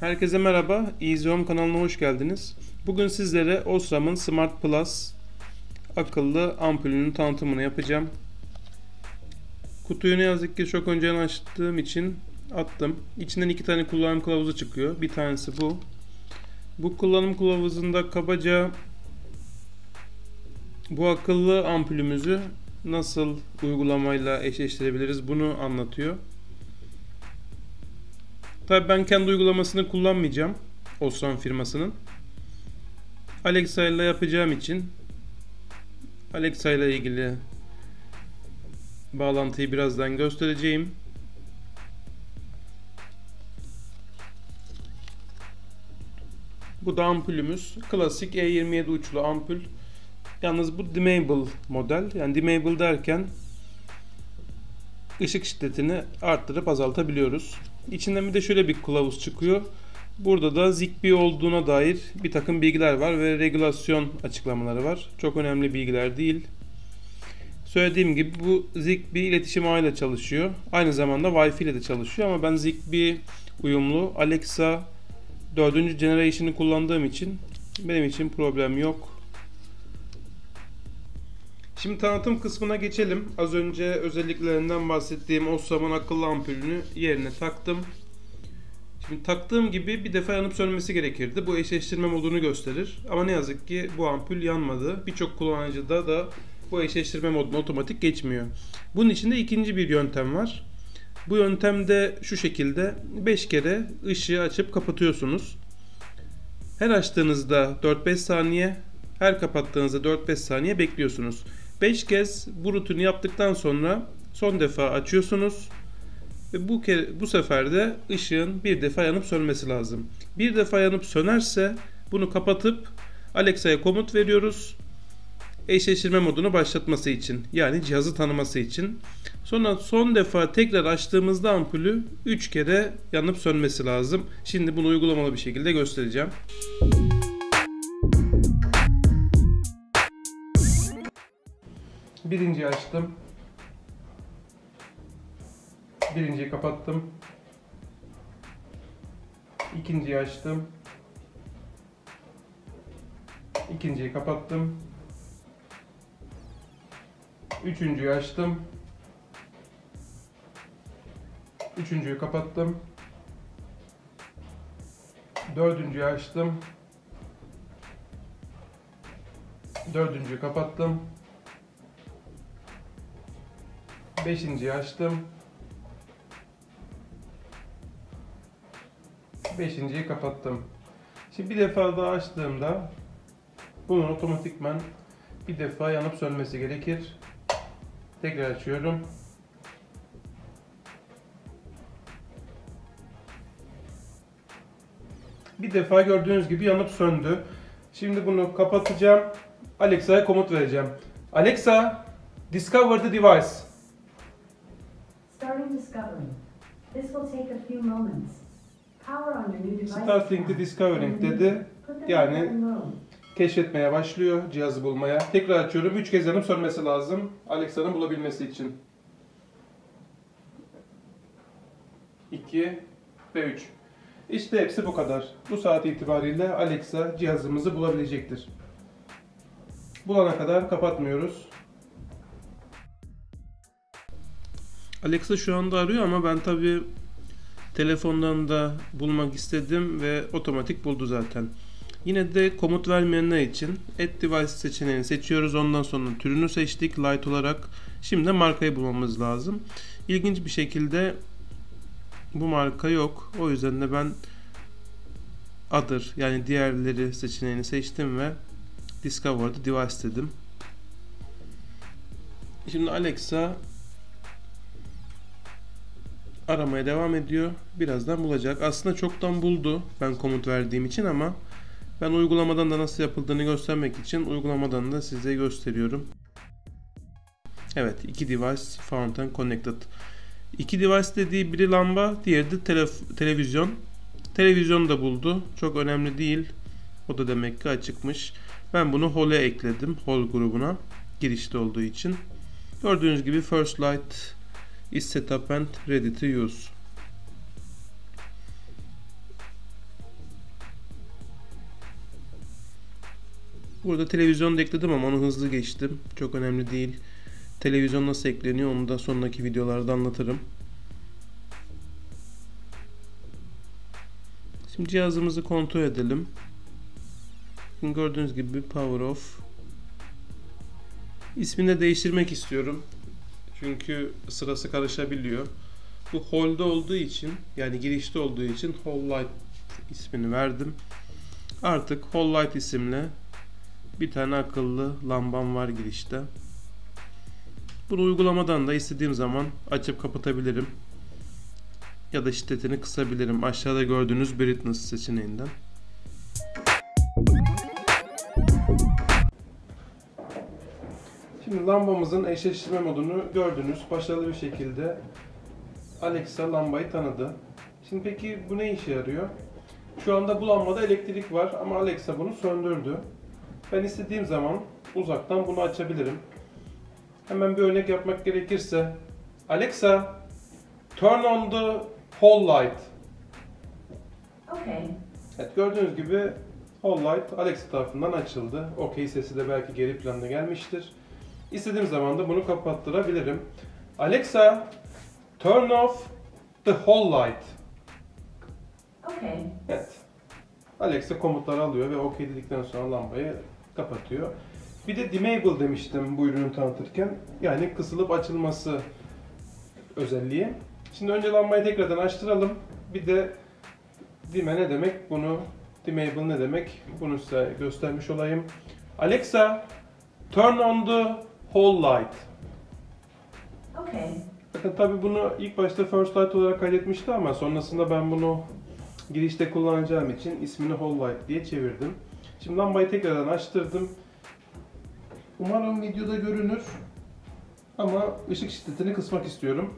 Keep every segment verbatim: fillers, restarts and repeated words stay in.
Herkese merhaba, Easy Home kanalına hoş geldiniz. Bugün sizlere Osram'ın Smart Plus akıllı ampulünün tanıtımını yapacağım. Kutuyu ne yazık ki çok önceden açtığım için attım. İçinden iki tane kullanım kılavuzu çıkıyor. Bir tanesi bu. Bu kullanım kılavuzunda kabaca bu akıllı ampulümüzü nasıl uygulamayla eşleştirebiliriz bunu anlatıyor. Tabii ben kendi uygulamasını kullanmayacağım, Osram firmasının. Alexa ile yapacağım için Alexa ile ilgili bağlantıyı birazdan göstereceğim. Bu da ampulümüz. Klasik E yirmi yedi uçlu ampul. Yalnız bu dimmable model. Yani dimmable derken ışık şiddetini arttırıp azaltabiliyoruz. İçinden bir de şöyle bir kılavuz çıkıyor. Burada da ZigBee olduğuna dair bir takım bilgiler var ve regülasyon açıklamaları var. Çok önemli bilgiler değil. Söylediğim gibi bu ZigBee iletişim ağıyla çalışıyor. Aynı zamanda Wi-Fi ile de çalışıyor ama ben ZigBee uyumlu Alexa dördüncü generation'ı kullandığım için benim için problem yok. Şimdi tanıtım kısmına geçelim. Az önce özelliklerinden bahsettiğim Osram'ın akıllı ampulünü yerine taktım. Şimdi taktığım gibi bir defa yanıp sönmesi gerekirdi. Bu eşleştirme modunu gösterir. Ama ne yazık ki bu ampul yanmadı. Birçok kullanıcıda da bu eşleştirme moduna otomatik geçmiyor. Bunun için de ikinci bir yöntem var. Bu yöntemde şu şekilde beş kere ışığı açıp kapatıyorsunuz. Her açtığınızda dört beş saniye, her kapattığınızda dört beş saniye bekliyorsunuz. beş kez bu rutini yaptıktan sonra son defa açıyorsunuz ve bu, bu sefer de ışığın bir defa yanıp sönmesi lazım. Bir defa yanıp sönerse bunu kapatıp Alexa'ya komut veriyoruz. Eşleştirme modunu başlatması için, yani cihazı tanıması için. Sonra son defa tekrar açtığımızda ampulü üç kere yanıp sönmesi lazım. Şimdi bunu uygulamalı bir şekilde göstereceğim. Birinci açtım. Birinciyi kapattım. İkinciyi açtım. İkinciyi kapattım. Üçüncüyü açtım. Üçüncüyü kapattım. Dördüncüyü açtım. Dördüncüyü kapattım. Beşinciyi açtım. Beşinciyi kapattım. Şimdi bir defa daha açtığımda bunun otomatikman bir defa yanıp sönmesi gerekir. Tekrar açıyorum. Bir defa gördüğünüz gibi yanıp söndü. Şimdi bunu kapatacağım. Alexa'ya komut vereceğim. Alexa, discover the device. Starting discovering. This will take a few moments. Power on your new device. Starting the discovering dedi. Yani keşfetmeye başlıyor, cihazı bulmaya. Tekrar açıyorum. üç kez yanıp sönmesi lazım Alexa'nın bulabilmesi için. iki ve üç. İşte hepsi bu kadar. Bu saat itibariyle Alexa cihazımızı bulabilecektir. Bulana kadar kapatmıyoruz. Alexa şu anda arıyor ama ben tabii telefondan da bulmak istedim ve otomatik buldu zaten. Yine de komut vermeyenler için Add Device seçeneğini seçiyoruz. Ondan sonra türünü seçtik light olarak. Şimdi markayı bulmamız lazım. İlginç bir şekilde bu marka yok. O yüzden de ben Other, yani diğerleri seçeneğini seçtim ve Discover the Device dedim. Şimdi Alexa aramaya devam ediyor. Birazdan bulacak. Aslında çoktan buldu ben komut verdiğim için ama ben uygulamadan da nasıl yapıldığını göstermek için uygulamadan da size gösteriyorum. Evet, iki device found and connected. İki device dediği biri lamba, diğeri de televizyon. Televizyonu da buldu. Çok önemli değil. O da demek ki açıkmış. Ben bunu Hall'e ekledim. Hall grubuna girişte olduğu için. Gördüğünüz gibi First Light is set up and ready to use. Burada televizyonu da ekledim ama onu hızlı geçtim. Çok önemli değil. Televizyon nasıl ekleniyor onu da sonraki videolarda anlatırım. Şimdi cihazımızı kontrol edelim. Şimdi gördüğünüz gibi power off. İsmini de değiştirmek istiyorum. Çünkü sırası karışabiliyor. Bu hall'da olduğu için, yani girişte olduğu için hall light ismini verdim. Artık hall light isimli bir tane akıllı lambam var girişte. Bunu uygulamadan da istediğim zaman açıp kapatabilirim. Ya da şiddetini kısabilirim. Aşağıda gördüğünüz brightness seçeneğinden. Şimdi lambamızın eşleştirme modunu gördünüz. Başarılı bir şekilde Alexa lambayı tanıdı. Şimdi peki bu ne işe yarıyor? Şu anda bu lambada elektrik var ama Alexa bunu söndürdü. Ben istediğim zaman uzaktan bunu açabilirim. Hemen bir örnek yapmak gerekirse, Alexa, turn on the hall light. Okay. Evet, gördüğünüz gibi hall light Alexa tarafından açıldı. Okey sesi de belki geri planda gelmiştir. İstediğim zaman da bunu kapattırabilirim. Alexa, turn off the hall light. Okay. Evet. Alexa komutları alıyor ve okey dedikten sonra lambayı kapatıyor. Bir de disable demiştim bu ürünü tanıtırken. Yani kısılıp açılması özelliği. Şimdi önce lambayı tekrardan açtıralım. Bir de dime ne demek bunu, disable ne demek bunu size göstermiş olayım. Alexa, turn on the hall light. Okay. Bakın tabii bunu ilk başta first light olarak kaydetmişti ama sonrasında ben bunu girişte kullanacağım için ismini hall light diye çevirdim. Şimdi lambayı tekrardan açtırdım. Umarım videoda görünür ama ışık şiddetini kısmak istiyorum.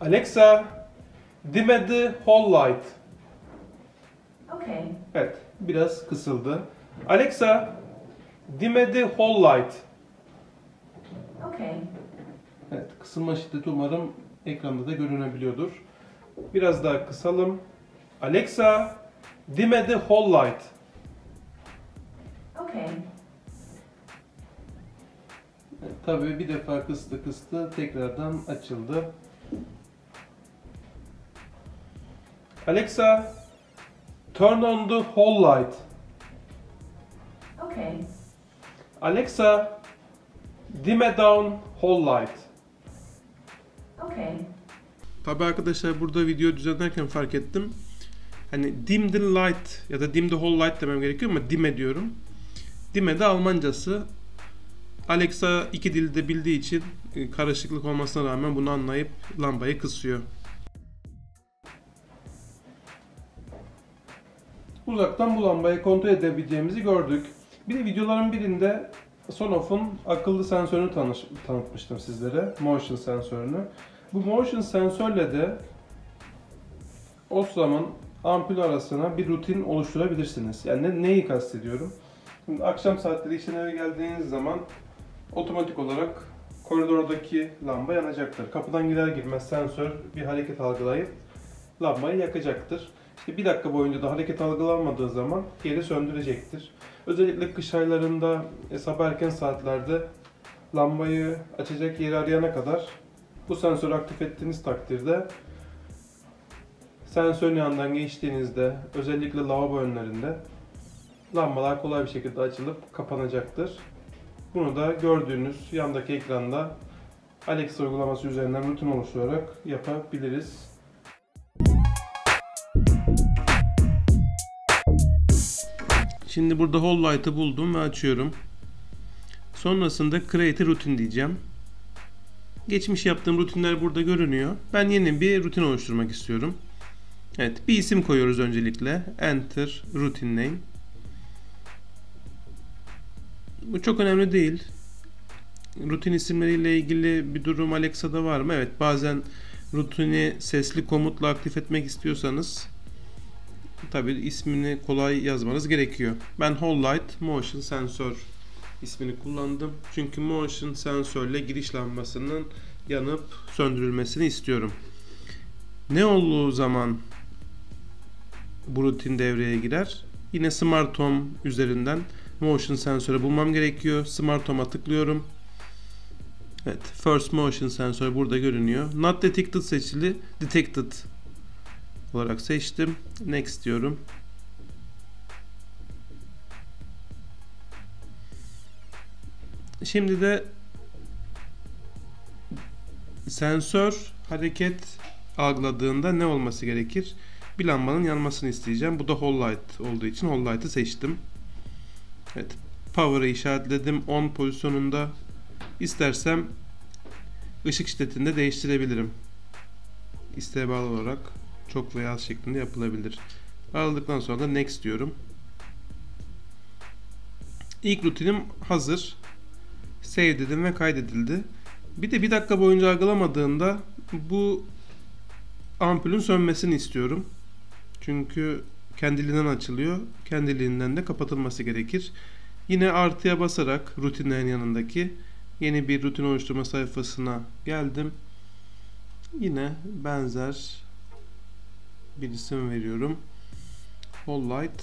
Alexa, dim the hall light. Okay. Evet, biraz kısıldı. Alexa, dim the hall light. Okay. Evet, kısılma şiddeti umarım ekranda da görünebiliyordur. Biraz daha kısalım. Alexa, dim the hall light. Okay. Tabii bir defa kıstı kıstı tekrardan açıldı. Alexa, turn on the hall light. Okay. Alexa, dim down hall light. Okay. Tabii arkadaşlar burada video düzenlerken fark ettim. Hani dim the light ya da dim the hall light demem gerekiyor ama dime diyorum. Dime de Almancası. Alexa iki dilde bildiği için karışıklık olmasına rağmen bunu anlayıp lambayı kısıyor. Uzaktan bu lambayı kontrol edebileceğimizi gördük. Bir de videoların birinde Sonoff'un akıllı sensörünü tanıtmıştım sizlere. Motion sensörünü. Bu motion sensörle de Osram'ın ampul arasına bir rutin oluşturabilirsiniz. Yani neyi kastediyorum? Şimdi akşam saatleri işten eve geldiğiniz zaman otomatik olarak koridordaki lamba yanacaktır. Kapıdan girer girmez sensör bir hareket algılayıp lambayı yakacaktır. İşte bir dakika boyunca da hareket algılanmadığı zaman geri söndürecektir. Özellikle kış aylarında e, sabah erken saatlerde lambayı açacak yeri arayana kadar bu sensörü aktif ettiğiniz takdirde sensörün yanından geçtiğinizde özellikle lavabo önlerinde lambalar kolay bir şekilde açılıp kapanacaktır. Bunu da gördüğünüz yandaki ekranda Alexa uygulaması üzerinden rutin oluşturarak yapabiliriz. Şimdi burada hall light'ı buldum ve açıyorum. Sonrasında create rutin diyeceğim. Geçmiş yaptığım rutinler burada görünüyor. Ben yeni bir rutin oluşturmak istiyorum. Evet, bir isim koyuyoruz öncelikle. Enter routine name. Bu çok önemli değil. Rutin isimleriyle ilgili bir durum Alexa'da var mı? Evet, bazen rutini sesli komutla aktif etmek istiyorsanız tabii ismini kolay yazmanız gerekiyor. Ben hall light motion sensör ismini kullandım. Çünkü motion sensörle giriş lambasının yanıp söndürülmesini istiyorum. Ne olduğu zaman bu rutin devreye girer? Yine smart home üzerinden motion sensörü bulmam gerekiyor. Smart Home'a tıklıyorum. Evet, first motion sensör burada görünüyor. Not detected seçili, detected olarak seçtim. Next diyorum. Şimdi de sensör hareket algıladığında ne olması gerekir? Bir lambanın yanmasını isteyeceğim. Bu da whole light olduğu için whole light'ı seçtim. Evet, power'ı işaretledim on pozisyonunda. İstersem ışık şiddetini de değiştirebilirim. İsteğe bağlı olarak çok veya az şeklinde yapılabilir. Aldıktan sonra da next diyorum. İlk rutinim hazır. Save dedim ve kaydedildi. Bir de bir dakika boyunca algılamadığında bu ampulün sönmesini istiyorum. Çünkü kendiliğinden açılıyor. Kendiliğinden de kapatılması gerekir. Yine artıya basarak rutinlerin yanındaki yeni bir rutin oluşturma sayfasına geldim. Yine benzer bir isim veriyorum. Whole light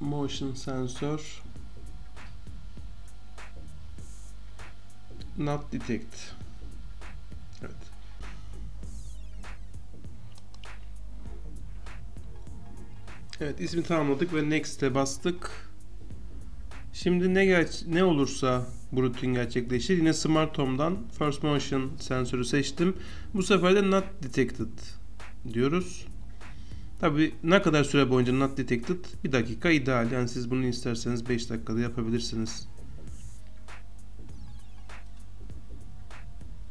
motion sensor not detect. Evet. Evet, ismi tamamladık ve next'e bastık. Şimdi ne ne olursa bu rutin gerçekleşir. Yine Smart Home'dan first motion sensörü seçtim. Bu sefer de not detected diyoruz. Tabii ne kadar süre boyunca not detected? Bir dakika ideal. Yani siz bunu isterseniz beş dakikada yapabilirsiniz.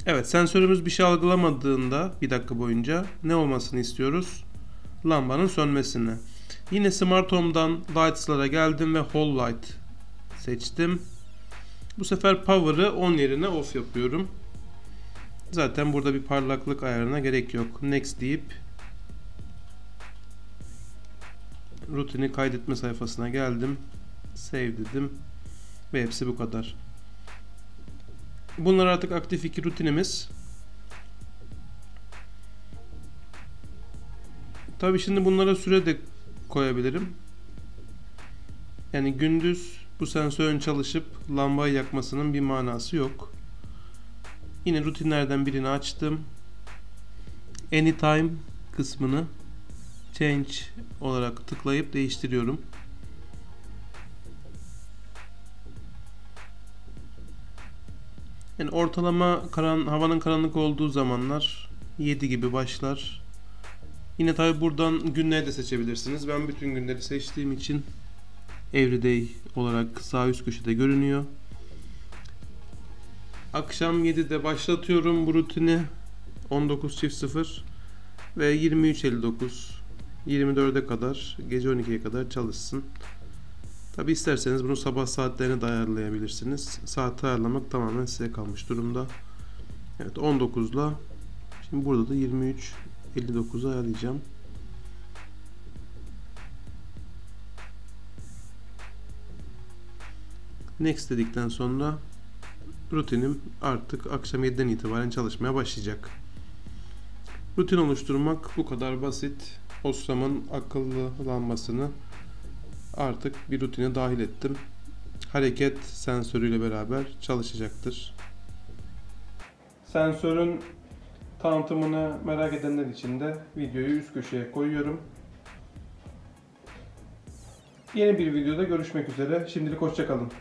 Evet, sensörümüz bir şey algılamadığında bir dakika boyunca ne olmasını istiyoruz? Lambanın sönmesini. Yine Smart Home'dan Lights'lara geldim ve Whole Light seçtim. Bu sefer Power'ı on yerine off yapıyorum. Zaten burada bir parlaklık ayarına gerek yok. Next deyip rutini kaydetme sayfasına geldim. Save dedim. Ve hepsi bu kadar. Bunlar artık aktif iki rutinimiz. Tabii şimdi bunlara süre de koyabilirim. Yani gündüz bu sensörün çalışıp lambayı yakmasının bir manası yok. Yine rutinlerden birini açtım. Anytime kısmını change olarak tıklayıp değiştiriyorum. Yani ortalama karan, havanın karanlık olduğu zamanlar yedi gibi başlar. Yine tabi buradan günleri de seçebilirsiniz. Ben bütün günleri seçtiğim için everyday olarak sağ üst köşede görünüyor. Akşam yedide başlatıyorum bu rutini. on dokuz sıfır ve yirmi üç elli dokuz yirmi dörde kadar, gece on ikiye kadar çalışsın. Tabi isterseniz bunu sabah saatlerine de ayarlayabilirsiniz. Saati ayarlamak tamamen size kalmış durumda. Evet, on dokuzla şimdi burada da yirmi üç elli dokuzu ayarlayacağım. Next dedikten sonra rutinim artık akşam yediden itibaren çalışmaya başlayacak. Rutin oluşturmak bu kadar basit. Osram'ın akıllı lambasını artık bir rutine dahil ettim. Hareket sensörüyle beraber çalışacaktır. Sensörün tanıtımını merak edenler için de videoyu üst köşeye koyuyorum. Yeni bir videoda görüşmek üzere. Şimdilik hoşça kalın.